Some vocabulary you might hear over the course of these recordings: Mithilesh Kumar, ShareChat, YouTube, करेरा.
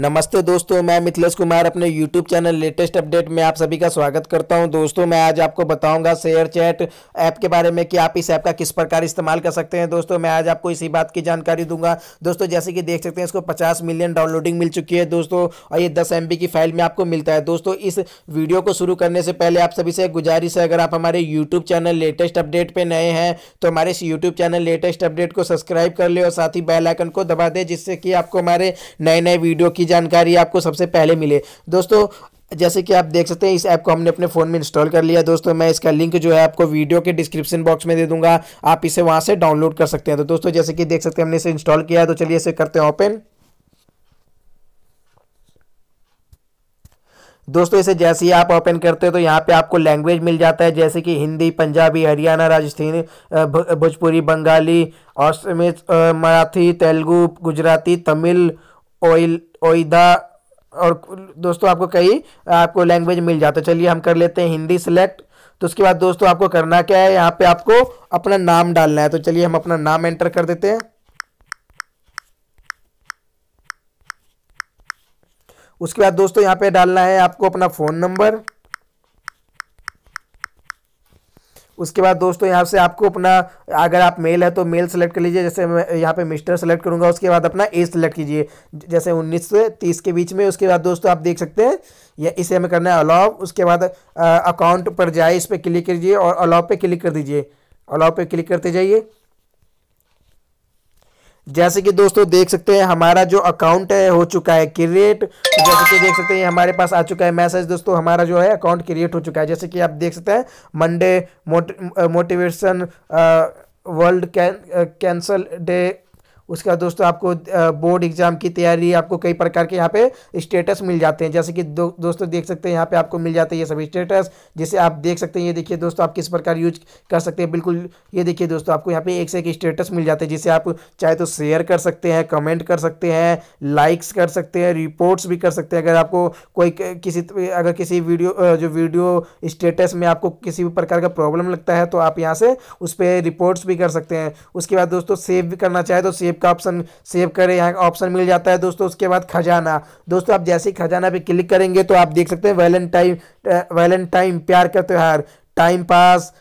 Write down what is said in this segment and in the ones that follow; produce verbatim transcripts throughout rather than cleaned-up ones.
नमस्ते दोस्तों, मैं मिथिलेश कुमार अपने YouTube चैनल लेटेस्ट अपडेट में आप सभी का स्वागत करता हूं। दोस्तों मैं आज आपको बताऊंगा शेयर चैट ऐप के बारे में कि आप इस ऐप का किस प्रकार इस्तेमाल कर सकते हैं। दोस्तों मैं आज आपको इसी बात की जानकारी दूंगा। दोस्तों जैसे कि देख सकते हैं इसको पचास मिलियन डाउनलोडिंग मिल चुकी है दोस्तों, और ये दस एम बी की फाइल में आपको मिलता है। दोस्तों इस वीडियो को शुरू करने से पहले आप सभी से गुजारिश है, अगर आप हमारे यूट्यूब चैनल लेटेस्ट अपडेट पर नए हैं तो हमारे इस यूट्यूब चैनल लेटेस्ट अपडेट को सब्सक्राइब कर लें और साथ ही बेल आइकन को दबा दें, जिससे कि आपको हमारे नए नए वीडियो की जानकारी आपको सबसे पहले मिले। दोस्तों जैसे कि आप देख सकते हैं इस ऐप को हमने अपने फ़ोन में इंस्टॉल कर लिया। दोस्तों मैं इसका लिंक जो है आपको वीडियो के डिस्क्रिप्शन बॉक्स में दे दूंगा, आप इसे वहां से डाउनलोड कर सकते हैं। तो दोस्तों जैसे कि देख सकते हैं हमने इसे इंस्टॉल किया है, तो चलिए इसे करते हैं ओपन। दोस्तों इसे जैसे ही आप ओपन करते हो तो यहाँ पे आपको लैंग्वेज मिल जाता है, जैसे कि हिंदी, पंजाबी, हरियाणा, राजस्थानी, भोजपुरी, बंगाली, असमित, मराठी, तेलुगु, गुजराती, तमिल, ओइल ओइदा और दोस्तों आपको कई आपको लैंग्वेज मिल जाता है। चलिए हम कर लेते हैं हिंदी सिलेक्ट। तो उसके बाद दोस्तों आपको करना क्या है, यहाँ पे आपको अपना नाम डालना है। तो चलिए हम अपना नाम एंटर कर देते हैं। उसके बाद दोस्तों यहाँ पे डालना है आपको अपना फ़ोन नंबर। उसके बाद दोस्तों यहाँ से आपको अपना, अगर आप मेल है तो मेल सेलेक्ट कर लीजिए, जैसे मैं यहाँ पे मिस्टर सेलेक्ट करूँगा। उसके बाद अपना एज सेलेक्ट कीजिए, जैसे उन्नीस से तीस के बीच में। उसके बाद दोस्तों आप देख सकते हैं ये इसे हमें करना है अलाउ। उसके बाद अकाउंट पर जाए, इस पर क्लिक कीजिए और अलाउ पे क्लिक कर दीजिए। अलाउ पे क्लिक करते जाइए। जैसे कि दोस्तों देख सकते हैं हमारा जो अकाउंट है हो चुका है क्रिएट। जैसे कि देख सकते हैं हमारे पास आ चुका है मैसेज। दोस्तों हमारा जो है अकाउंट क्रिएट हो चुका है। जैसे कि आप देख सकते हैं Monday motivation world can cancel day. उसके बाद दोस्तों आपको बोर्ड एग्जाम की तैयारी, आपको कई प्रकार के यहाँ पे स्टेटस मिल जाते हैं। जैसे कि दो, दोस्तों देख सकते हैं यहाँ पे आपको मिल जाते हैं ये सभी स्टेटस, जिसे आप देख सकते हैं। ये देखिए दोस्तों आप किस प्रकार यूज कर सकते हैं, बिल्कुल ये देखिए दोस्तों आपको यहाँ पे एक से एक स्टेटस मिल जाते हैं, जिसे आप चाहे तो शेयर कर सकते हैं, कमेंट कर सकते हैं, लाइक्स कर सकते हैं, रिपोर्ट्स भी कर सकते हैं। अगर आपको कोई किसी अगर किसी वीडियो जो वीडियो स्टेटस में आपको किसी भी प्रकार का प्रॉब्लम लगता है तो आप यहाँ से उस पर रिपोर्ट्स भी कर सकते हैं। उसके बाद दोस्तों सेव भी करना चाहे तो सेव का ऑप्शन सेव करें, यहाँ ऑप्शन मिल जाता है दोस्तों। उसके बाद खजाना, दोस्तों आप जैसे ही खजाना पे क्लिक करेंगे तो आप देख सकते हैं वैलेंटाइन वैलेंटाइन प्यार का त्यौहार, टाइम पास,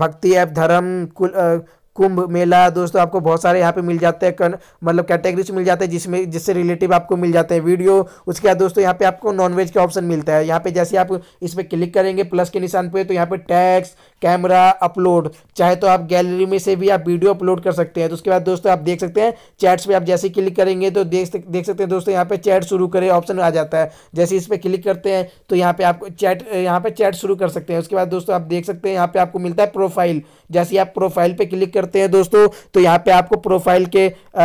भक्ति ऐप, धर्म, कुंभ मेला। दोस्तों आपको बहुत सारे यहाँ पे मिल जाते हैं, मतलब कैटेगरीज मिल जाते हैं जिसमें जिससे रिलेटिव आपको मिल जाते हैं वीडियो। उसके बाद दोस्तों यहाँ पे आपको नॉनवेज का ऑप्शन मिलता है। यहाँ पे जैसे आप इस पर क्लिक करेंगे प्लस के निशान पे तो यहाँ पे टैक्स, कैमरा, अपलोड, चाहे तो आप गैलरी में से भी आप वीडियो अपलोड कर सकते हैं। तो उसके बाद दोस्तों आप देख सकते हैं चैट्स पर आप जैसे क्लिक करेंगे तो देख देख सकते हैं दोस्तों यहाँ पर चैट शुरू करें ऑप्शन आ जाता है। जैसे इस पर क्लिक करते हैं तो यहाँ पर आपको चैट यहाँ पर चैट शुरू कर सकते हैं। उसके बाद दोस्तों आप देख सकते हैं यहाँ पर आपको मिलता है प्रोफाइल। जैसे आप प्रोफाइल पर क्लिक हैं दोस्तों तो यहाँ पे आपको प्रोफाइल के आ,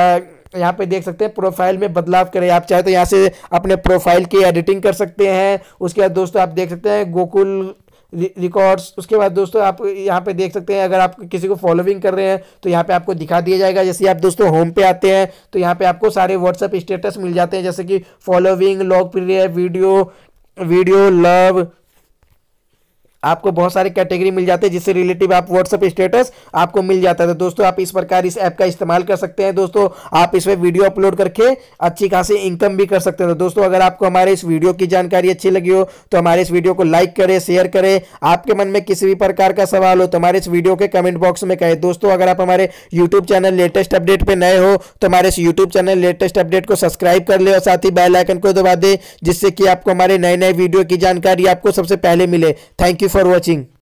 यहाँ पे देख सकते हैं प्रोफाइल में बदलाव करें। आप चाहे तो यहाँ से अपने प्रोफाइल की एडिटिंग कर सकते हैं। उसके बाद दोस्तों आप देख सकते हैं गोकुल रिकॉर्ड्स। उसके बाद दोस्तों आप यहाँ पे देख सकते हैं अगर आप किसी को फॉलोइंग कर रहे हैं तो यहाँ पे आपको दिखा दिया जाएगा। जैसे आप दोस्तों होम पे आते हैं तो यहाँ पे आपको सारे व्हाट्सएप स्टेटस मिल जाते हैं, जैसे कि फॉलोइंग, लोकप्रिय, वीडियो वीडियो लव, आपको बहुत सारे कैटेगरी मिल जाते हैं जिससे रिलेटिव आप व्हाट्सएप स्टेटस आपको मिल जाता है। तो दोस्तों आप इस प्रकार इस ऐप का इस्तेमाल कर सकते हैं। दोस्तों आप इसमें वीडियो अपलोड करके अच्छी खासी इनकम भी कर सकते हैं। तो दोस्तों अगर आपको हमारे इस वीडियो की जानकारी अच्छी लगी हो तो हमारे इस वीडियो को लाइक करें, शेयर करें। आपके मन में किसी भी प्रकार का सवाल हो तो हमारे इस वीडियो के कमेंट बॉक्स में कहें। दोस्तों अगर आप हमारे यूट्यूब चैनल लेटेस्ट अपडेट पर नए हो तो हमारे इस यूट्यूब चैनल लेटेस्ट अपडेट को सब्सक्राइब कर ले और साथ ही बेल आइकन को दबा दें, जिससे कि आपको हमारे नए नए वीडियो की जानकारी आपको सबसे पहले मिले। Thank you for watching।